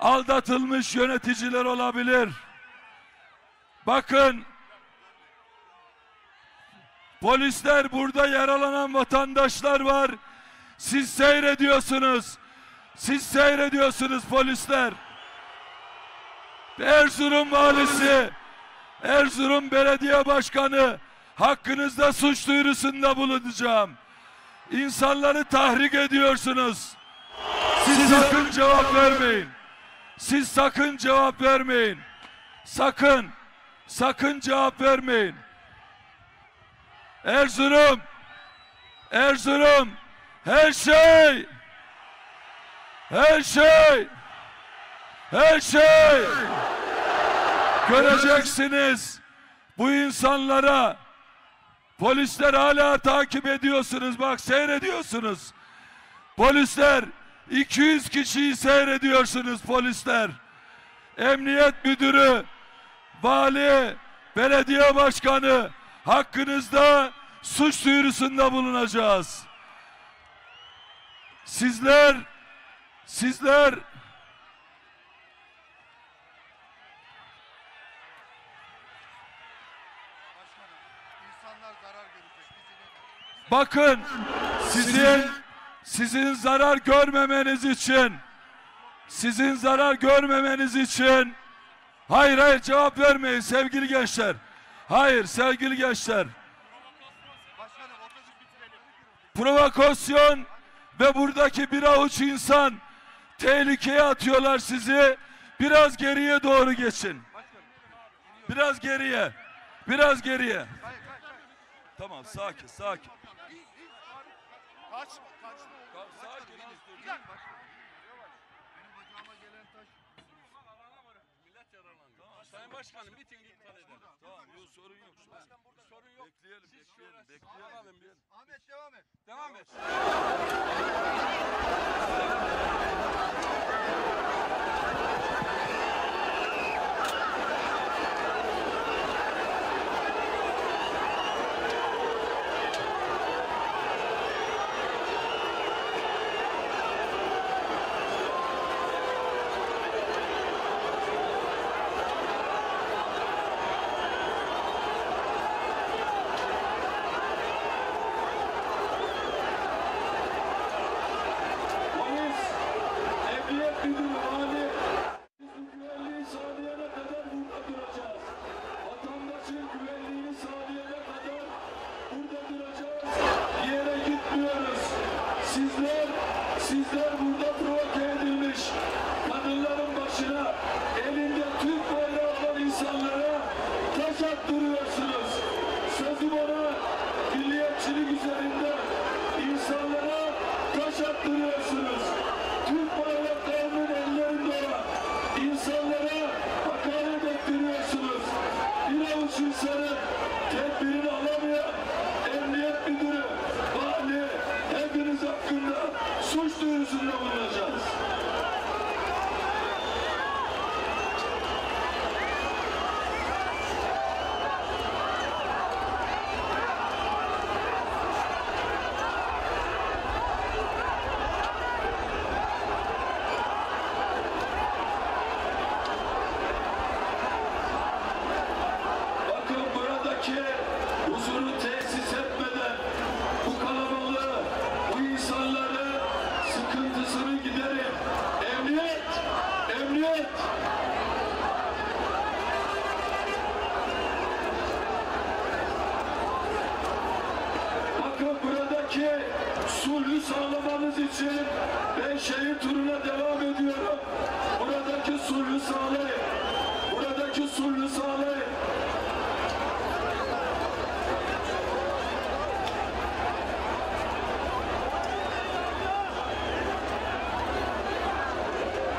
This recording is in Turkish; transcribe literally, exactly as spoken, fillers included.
aldatılmış yöneticiler olabilir. Bakın, polisler, burada yaralanan vatandaşlar var. Siz seyrediyorsunuz. Siz seyrediyorsunuz polisler. Erzurum valisi, Erzurum belediye başkanı, hakkınızda suç duyurusunda bulunacağım. İnsanları tahrik ediyorsunuz. Siz sakın cevap vermeyin. Siz sakın cevap vermeyin. Sakın, sakın cevap vermeyin. Erzurum, Erzurum, her şey, her şey, her şey. Göreceksiniz bu insanlara. Polisler hala takip ediyorsunuz, bak seyrediyorsunuz. Polisler, iki yüz kişiyi seyrediyorsunuz polisler. Emniyet müdürü, vali, belediye başkanı, hakkınızda suç duyurusunda bulunacağız. Sizler, sizler bakın, sizin sizin zarar görmemeniz için sizin zarar görmemeniz için hayır hayır cevap vermeyin sevgili gençler. Hayır sevgili gençler. Provokasyon ve buradaki bir avuç insan tehlikeye atıyorlar sizi. Biraz geriye doğru geçin. Biraz geriye. Biraz geriye. Tamam, sakin, sakin. Kaçma, kaçma. Tamam, sakin. Bir dakika. Benim bacağıma gelen taş. Millet yaralandı. Sayın Başkanım, mitingi iptal edelim. Tamam, yok sorun yok. Sorun yok. Bekleyelim, bekleyelim, bekleyelim. Ahmet devam et. Devam et. Sizler, sizler burada provoke edilmiş kadınların başına, elinde Türk bayrağı olan insanlara taş attırıyorsunuz. Sözüm ona, milliyetçilik üzerinde insanlara taş attırıyorsunuz. Türk bayraklarının ellerinde olan insanlara hakaret ettiriyorsunuz. Bir avuç insanın tedbirini alamayan emniyet müdürü, vali, hepiniz hakkında suç duyurusunda bulunacağız. Bakın, buradaki huzuru tesis etmeden bu kalabalığı, bu insanların sıkıntısını giderin. Emniyet! Emniyet! Bakın, buradaki sulhü sağlamanız için ben şehir turuna devam ediyorum. Buradaki sulhü sağlamanız